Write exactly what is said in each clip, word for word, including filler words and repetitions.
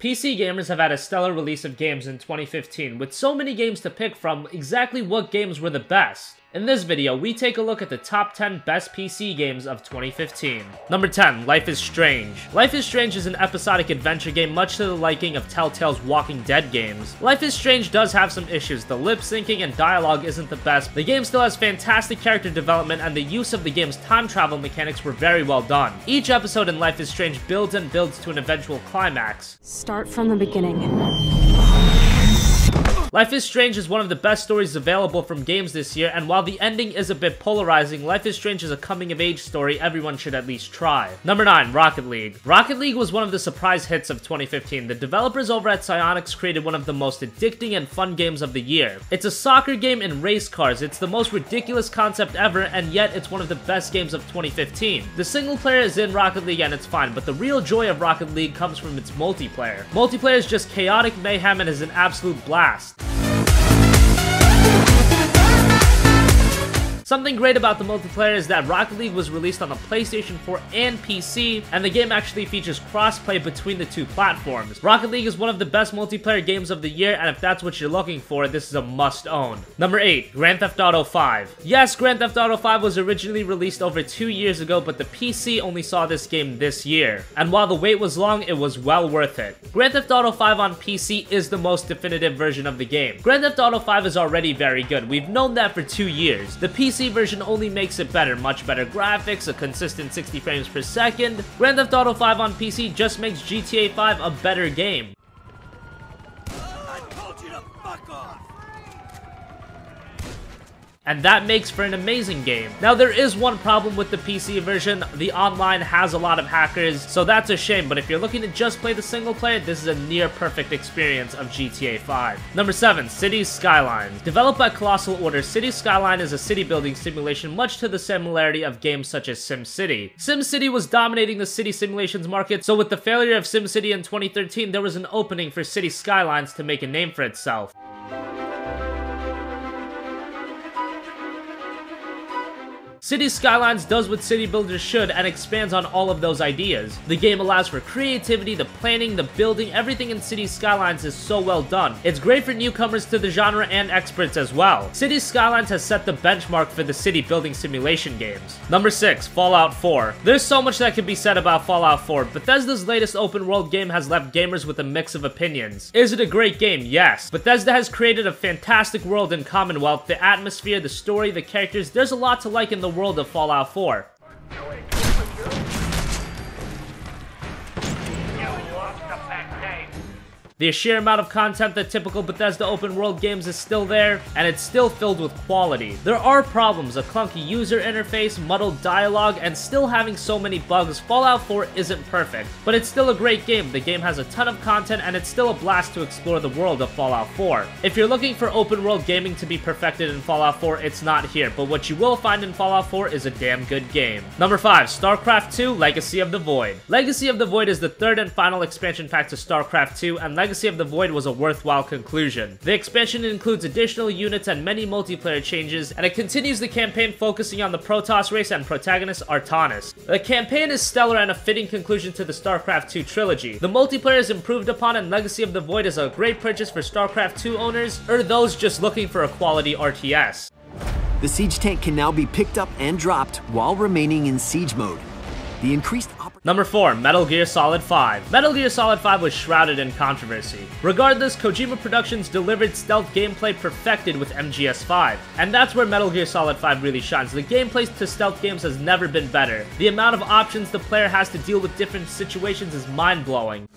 P C gamers have had a stellar release of games in twenty fifteen, with so many games to pick from. Exactly what games were the best? In this video, we take a look at the top ten best P C games of twenty fifteen. Number ten, Life is Strange. Life is Strange is an episodic adventure game much to the liking of Telltale's Walking Dead games. Life is Strange does have some issues. The lip syncing and dialogue isn't the best. The game still has fantastic character development, and the use of the game's time travel mechanics were very well done. Each episode in Life is Strange builds and builds to an eventual climax. Start from the beginning. Life is Strange is one of the best stories available from games this year, and while the ending is a bit polarizing, Life is Strange is a coming-of-age story everyone should at least try. Number nine, Rocket League. Rocket League was one of the surprise hits of twenty fifteen. The developers over at Psyonix created one of the most addicting and fun games of the year. It's a soccer game in race cars. It's the most ridiculous concept ever, and yet it's one of the best games of twenty fifteen. The single player is in Rocket League and it's fine, but the real joy of Rocket League comes from its multiplayer. Multiplayer is just chaotic mayhem and is an absolute blast. Something great about the multiplayer is that Rocket League was released on the PlayStation four and P C, and the game actually features crossplay between the two platforms. Rocket League is one of the best multiplayer games of the year, and if that's what you're looking for, this is a must-own. Number eight, Grand Theft Auto five. Yes, Grand Theft Auto five was originally released over two years ago, but the P C only saw this game this year. And while the wait was long, it was well worth it. Grand Theft Auto five on P C is the most definitive version of the game. Grand Theft Auto five is already very good. We've known that for two years. The P C version only makes it better. Much better graphics, a consistent sixty frames per second. Grand Theft Auto five on P C just makes G T A five a better game. I told you to fuck off. And that makes for an amazing game. Now, there is one problem with the P C version. The online has a lot of hackers, so that's a shame, but if you're looking to just play the single player, this is a near-perfect experience of G T A five. Number seven, Cities: Skylines. Developed by Colossal Order, Cities: Skylines is a city-building simulation much to the similarity of games such as SimCity. SimCity was dominating the city simulations market, so with the failure of SimCity in twenty thirteen, there was an opening for Cities: Skylines to make a name for itself. Cities: Skylines does what city builders should and expands on all of those ideas. The game allows for creativity, the planning, the building. Everything in Cities: Skylines is so well done. It's great for newcomers to the genre and experts as well. Cities: Skylines has set the benchmark for the city building simulation games. Number six, Fallout four. There's so much that can be said about Fallout four. Bethesda's latest open world game has left gamers with a mix of opinions. Is it a great game? Yes. Bethesda has created a fantastic world in Commonwealth. The atmosphere, the story, the characters, there's a lot to like in the world. world of Fallout four. The sheer amount of content that typical Bethesda open world games is still there, and it's still filled with quality. There are problems, a clunky user interface, muddled dialogue, and still having so many bugs. Fallout four isn't perfect, but it's still a great game. The game has a ton of content, and it's still a blast to explore the world of Fallout four. If you're looking for open world gaming to be perfected in Fallout four, it's not here, but what you will find in Fallout four is a damn good game. Number five, StarCraft two, Legacy of the Void. Legacy of the Void is the third and final expansion pack to StarCraft two, and Legacy Legacy of the Void was a worthwhile conclusion. The expansion includes additional units and many multiplayer changes, and it continues the campaign focusing on the Protoss race and protagonist Artanis. The campaign is stellar and a fitting conclusion to the StarCraft two trilogy. The multiplayer is improved upon, and Legacy of the Void is a great purchase for StarCraft two owners or those just looking for a quality R T S. The siege tank can now be picked up and dropped while remaining in siege mode. The increased Number four, Metal Gear Solid five. Metal Gear Solid five was shrouded in controversy. Regardless, Kojima Productions delivered stealth gameplay perfected with M G S five, and that's where Metal Gear Solid five really shines. The gameplay to stealth games has never been better. The amount of options the player has to deal with different situations is mind-blowing.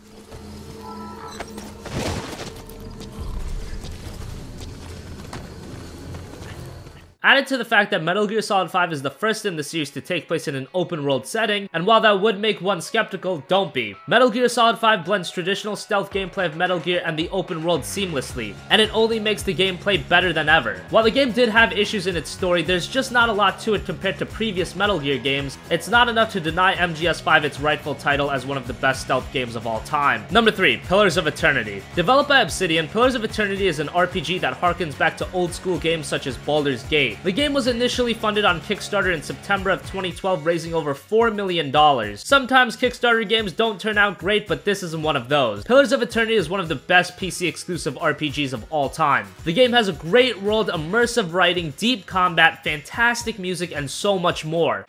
Added to the fact that Metal Gear Solid five is the first in the series to take place in an open-world setting, and while that would make one skeptical, don't be. Metal Gear Solid five blends traditional stealth gameplay of Metal Gear and the open world seamlessly, and it only makes the gameplay better than ever. While the game did have issues in its story, there's just not a lot to it compared to previous Metal Gear games. It's not enough to deny M G S five its rightful title as one of the best stealth games of all time. Number three, Pillars of Eternity. Developed by Obsidian, Pillars of Eternity is an R P G that harkens back to old-school games such as Baldur's Gate. City. The game was initially funded on Kickstarter in September of twenty twelve, raising over four million dollars. Sometimes Kickstarter games don't turn out great, but this isn't one of those. Pillars of Eternity is one of the best P C-exclusive R P Gs of all time. The game has a great world, immersive writing, deep combat, fantastic music, and so much more.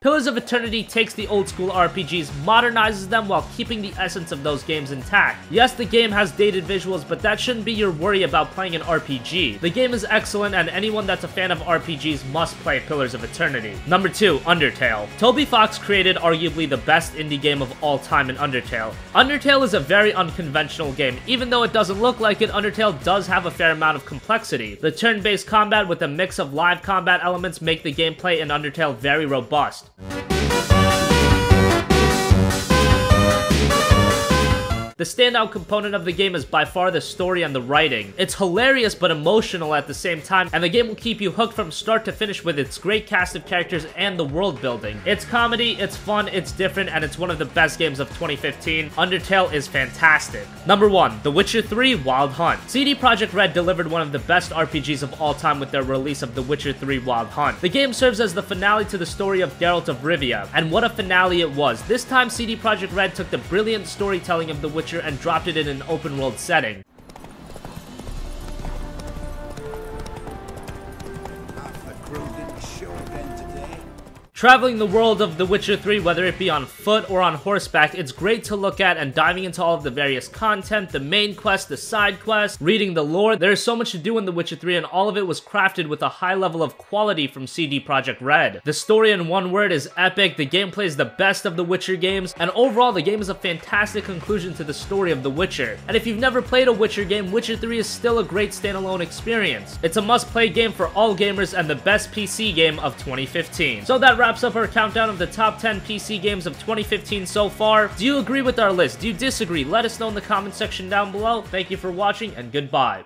Pillars of Eternity takes the old-school R P Gs, modernizes them while keeping the essence of those games intact. Yes, the game has dated visuals, but that shouldn't be your worry about playing an R P G. The game is excellent, and anyone that's a fan of R P Gs must play Pillars of Eternity. Number two, Undertale. Toby Fox created arguably the best indie game of all time in Undertale. Undertale is a very unconventional game. Even though it doesn't look like it, Undertale does have a fair amount of complexity. The turn-based combat with a mix of live combat elements make the gameplay in Undertale very robust. The standout component of the game is by far the story and the writing. It's hilarious but emotional at the same time, and the game will keep you hooked from start to finish with its great cast of characters and the world building. It's comedy, it's fun, it's different, and it's one of the best games of twenty fifteen. Undertale is fantastic. Number one, The Witcher three Wild Hunt. C D Projekt Red delivered one of the best R P Gs of all time with their release of The Witcher three Wild Hunt. The game serves as the finale to the story of Geralt of Rivia, and what a finale it was. This time, C D Projekt Red took the brilliant storytelling of The Witcher and dropped it in an open world setting. Traveling the world of The Witcher three, whether it be on foot or on horseback, it's great to look at, and diving into all of the various content, the main quest, the side quest, reading the lore. There is so much to do in The Witcher three, and all of it was crafted with a high level of quality from C D Projekt Red. The story in one word is epic, the gameplay is the best of The Witcher games, and overall the game is a fantastic conclusion to the story of The Witcher. And if you've never played a Witcher game, Witcher three is still a great standalone experience. It's a must-play game for all gamers and the best P C game of twenty fifteen. So that wraps up our countdown of the top ten P C games of twenty fifteen so far. Do you agree with our list? Do you disagree? Let us know in the comment section down below. Thank you for watching, and goodbye.